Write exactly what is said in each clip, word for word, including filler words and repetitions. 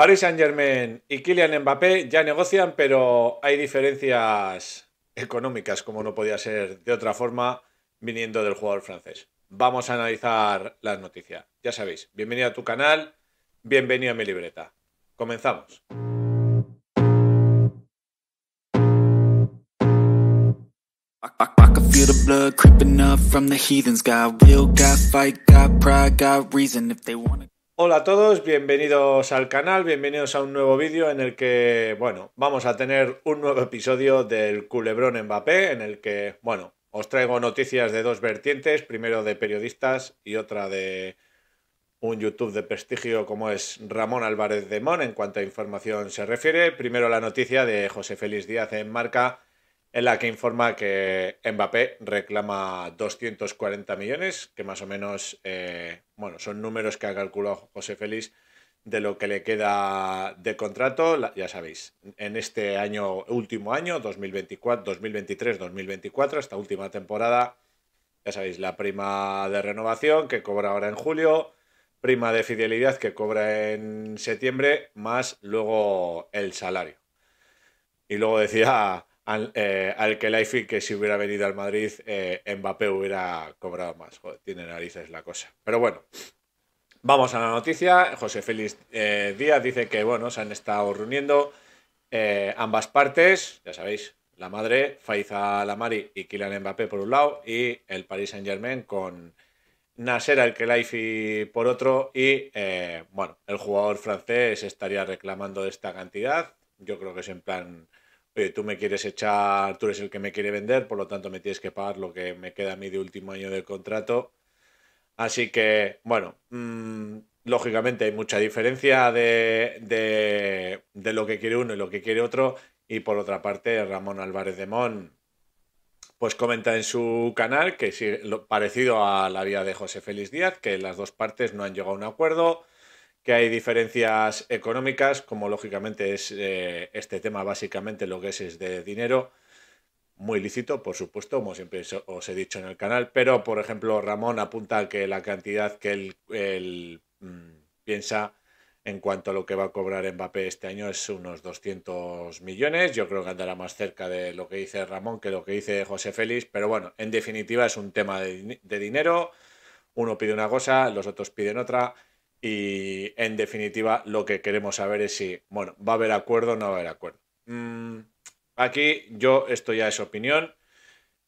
Paris Saint-Germain y Kylian Mbappé ya negocian, pero hay diferencias económicas, como no podía ser de otra forma, viniendo del jugador francés. Vamos a analizar las noticias. Ya sabéis, bienvenido a tu canal, bienvenido a mi libreta. Comenzamos. Hola a todos, bienvenidos al canal, bienvenidos a un nuevo vídeo en el que, bueno, vamos a tener un nuevo episodio del culebrón Mbappé, en el que, bueno, os traigo noticias de dos vertientes, primero de periodistas y otra de un YouTube de prestigio como es Ramón Álvarez de Mon, en cuanto a información se refiere. Primero la noticia de José Félix Díaz en Marca, en la que informa que Mbappé reclama doscientos cuarenta millones, que más o menos eh, bueno, son números que ha calculado José Félix de lo que le queda de contrato, ya sabéis, en este año, último año, dos mil veinticuatro, dos mil veintitrés, dos mil veinticuatro, esta última temporada, ya sabéis, la prima de renovación que cobra ahora en julio, prima de fidelidad que cobra en septiembre, más luego el salario. Y luego decía Al, eh, Al-Khelaifi que si hubiera venido al Madrid, eh, Mbappé hubiera cobrado más. Joder, tiene narices la cosa. Pero bueno, vamos a la noticia. José Félix eh, Díaz dice que, bueno, se han estado reuniendo eh, ambas partes, ya sabéis, la madre, Faiza Lamari y Kylian Mbappé por un lado, y el Paris Saint-Germain con Nasser Al-Khelaifi por otro, y, eh, bueno, el jugador francés estaría reclamando esta cantidad. Yo creo que es en plan, oye, tú me quieres echar, tú eres el que me quiere vender, por lo tanto me tienes que pagar lo que me queda a mí de último año del contrato. Así que, bueno, mmm, lógicamente hay mucha diferencia de, de, de lo que quiere uno y lo que quiere otro. Y por otra parte, Ramón Álvarez de Mon pues comenta en su canal que sí, lo, parecido a la vía de José Félix Díaz, que las dos partes no han llegado a un acuerdo, que hay diferencias económicas, como lógicamente es eh, este tema básicamente lo que es es de dinero, muy lícito, por supuesto, como siempre os he dicho en el canal, pero por ejemplo Ramón apunta que la cantidad que él, él mmm, piensa en cuanto a lo que va a cobrar Mbappé este año es unos doscientos millones, yo creo que andará más cerca de lo que dice Ramón que lo que dice José Félix, pero bueno, en definitiva es un tema de, de dinero, uno pide una cosa, los otros piden otra. Y en definitiva lo que queremos saber es si, bueno, va a haber acuerdo o no va a haber acuerdo. Mm, aquí yo, esto ya es opinión,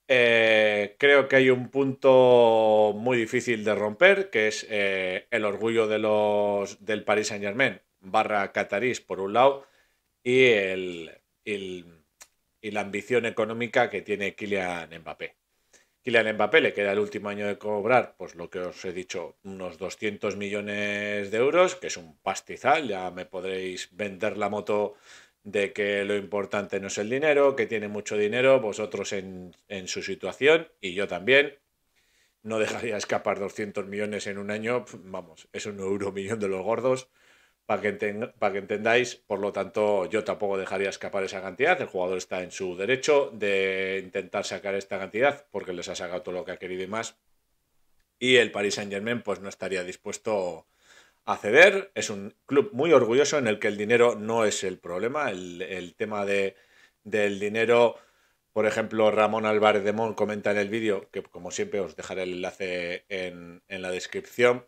eh, creo que hay un punto muy difícil de romper, que es eh, el orgullo de los, del Paris Saint-Germain barra catarís por un lado y, el, el, y la ambición económica que tiene Kylian Mbappé. Kylian Mbappé le queda el último año de cobrar, pues lo que os he dicho, unos doscientos millones de euros, que es un pastizal, ya me podréis vender la moto de que lo importante no es el dinero, que tiene mucho dinero, vosotros en, en su situación, y yo también, no dejaría escapar doscientos millones en un año, vamos, es un euro millón de los gordos, para que, enten, para que entendáis, por lo tanto yo tampoco dejaría escapar esa cantidad, el jugador está en su derecho de intentar sacar esta cantidad porque les ha sacado todo lo que ha querido y más, y el Paris Saint-Germain pues no estaría dispuesto a ceder, es un club muy orgulloso en el que el dinero no es el problema, el, el tema de, del dinero. Por ejemplo, Ramón Álvarez de Mon comenta en el vídeo, que como siempre os dejaré el enlace en, en la descripción,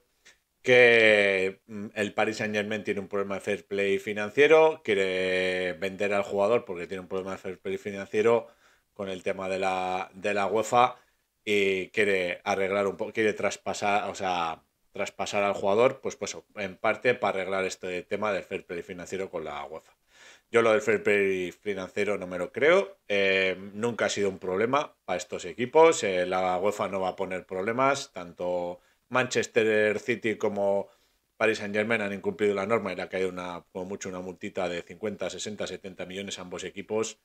que el Paris Saint-Germain tiene un problema de fair play financiero, quiere vender al jugador porque tiene un problema de fair play financiero con el tema de la, de la UEFA y quiere arreglar un poco, quiere traspasar, o sea, traspasar al jugador, pues, pues en parte para arreglar este tema del fair play financiero con la UEFA. Yo lo del fair play financiero no me lo creo, eh, nunca ha sido un problema para estos equipos, eh, la UEFA no va a poner problemas, tanto Manchester City como Paris Saint-Germain han incumplido la norma y le ha caído una, como mucho una multita de cincuenta, sesenta, setenta millones a ambos equipos.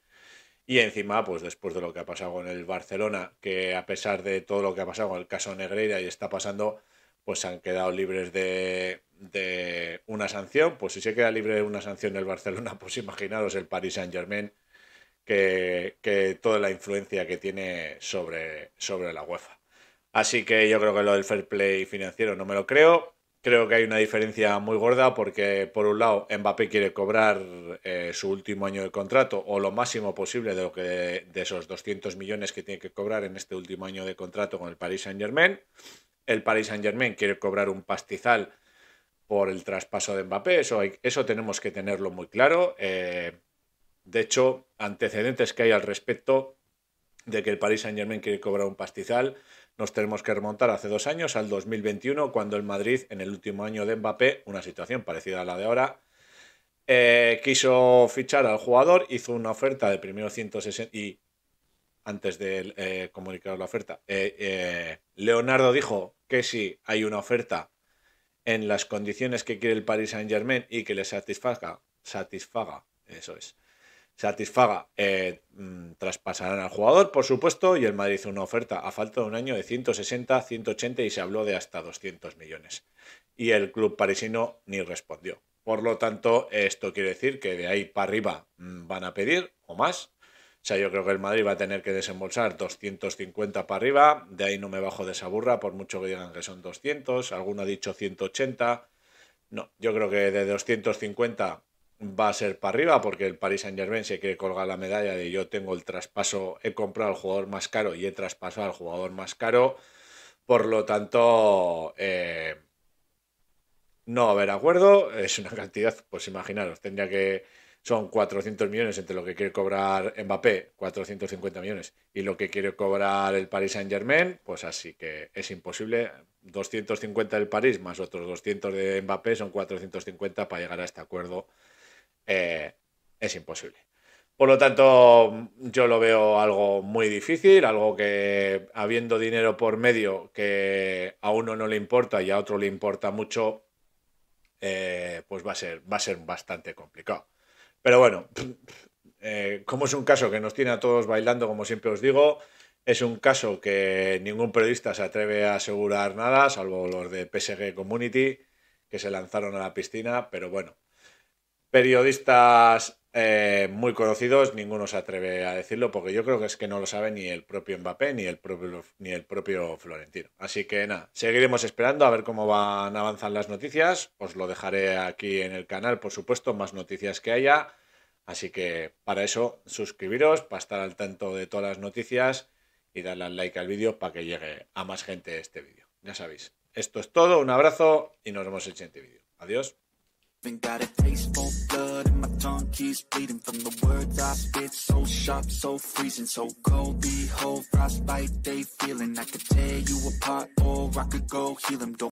Y encima, pues después de lo que ha pasado con el Barcelona, que a pesar de todo lo que ha pasado con el caso Negreira y está pasando, pues se han quedado libres de, de una sanción. Pues si se queda libre de una sanción el Barcelona, pues imaginaros el Paris Saint-Germain, que, que toda la influencia que tiene sobre, sobre la UEFA. Así que yo creo que lo del fair play financiero no me lo creo. Creo que hay una diferencia muy gorda porque, por un lado, Mbappé quiere cobrar eh, su último año de contrato o lo máximo posible de, lo que, de esos doscientos millones que tiene que cobrar en este último año de contrato con el Paris Saint-Germain. El Paris Saint-Germain quiere cobrar un pastizal por el traspaso de Mbappé. Eso, hay, eso tenemos que tenerlo muy claro. Eh, de hecho, antecedentes que hay al respecto de que el Paris Saint-Germain quiere cobrar un pastizal, nos tenemos que remontar hace dos años, al dos mil veintiuno, cuando el Madrid, en el último año de Mbappé, una situación parecida a la de ahora, eh, quiso fichar al jugador, hizo una oferta de primero ciento sesenta y antes de eh, comunicar la oferta, eh, eh, Leonardo dijo que si hay una oferta en las condiciones que quiere el Paris Saint-Germain y que le satisfaga, satisfaga, eso es, satisfaga, eh, traspasarán al jugador, por supuesto, y el Madrid hizo una oferta a falta de un año de ciento sesenta, ciento ochenta y se habló de hasta doscientos millones. Y el club parisino ni respondió. Por lo tanto, esto quiere decir que de ahí para arriba van a pedir o más. O sea, yo creo que el Madrid va a tener que desembolsar doscientos cincuenta para arriba, de ahí no me bajo de esa burra, por mucho que digan que son doscientos, alguno ha dicho ciento ochenta. No, yo creo que de doscientos cincuenta... va a ser para arriba porque el Paris Saint-Germain se quiere colgar la medalla de yo tengo el traspaso, he comprado al jugador más caro y he traspasado al jugador más caro. Por lo tanto, eh, no va a haber acuerdo. Es una cantidad, pues imaginaros, tendría que son cuatrocientos millones entre lo que quiere cobrar Mbappé, cuatrocientos cincuenta millones, y lo que quiere cobrar el Paris Saint-Germain, pues así que es imposible. doscientos cincuenta del París más otros doscientos de Mbappé son cuatrocientos cincuenta para llegar a este acuerdo. Eh, es imposible. Por lo tanto, yo lo veo algo muy difícil, algo que habiendo dinero por medio que a uno no le importa y a otro le importa mucho, eh, pues va a ser, va a ser bastante complicado. Pero bueno, eh, como es un caso que nos tiene a todos bailando, como siempre os digo, es un caso que ningún periodista se atreve a asegurar nada, salvo los de P S G Community, que se lanzaron a la piscina, pero bueno. Periodistas eh, muy conocidos, ninguno se atreve a decirlo porque yo creo que es que no lo sabe ni el propio Mbappé ni el propio, ni el propio Florentino. Así que nada, seguiremos esperando a ver cómo van avanzan las noticias. Os lo dejaré aquí en el canal, por supuesto, más noticias que haya. Así que para eso suscribiros, para estar al tanto de todas las noticias y darle al like al vídeo para que llegue a más gente este vídeo. Ya sabéis, esto es todo, un abrazo y nos vemos en el siguiente vídeo. Adiós. Even got a taste for blood and my tongue keeps bleeding from the words I spit. So sharp, so freezing, so cold. Behold, frostbite they feeling. I could tear you apart or I could go heal them. Don't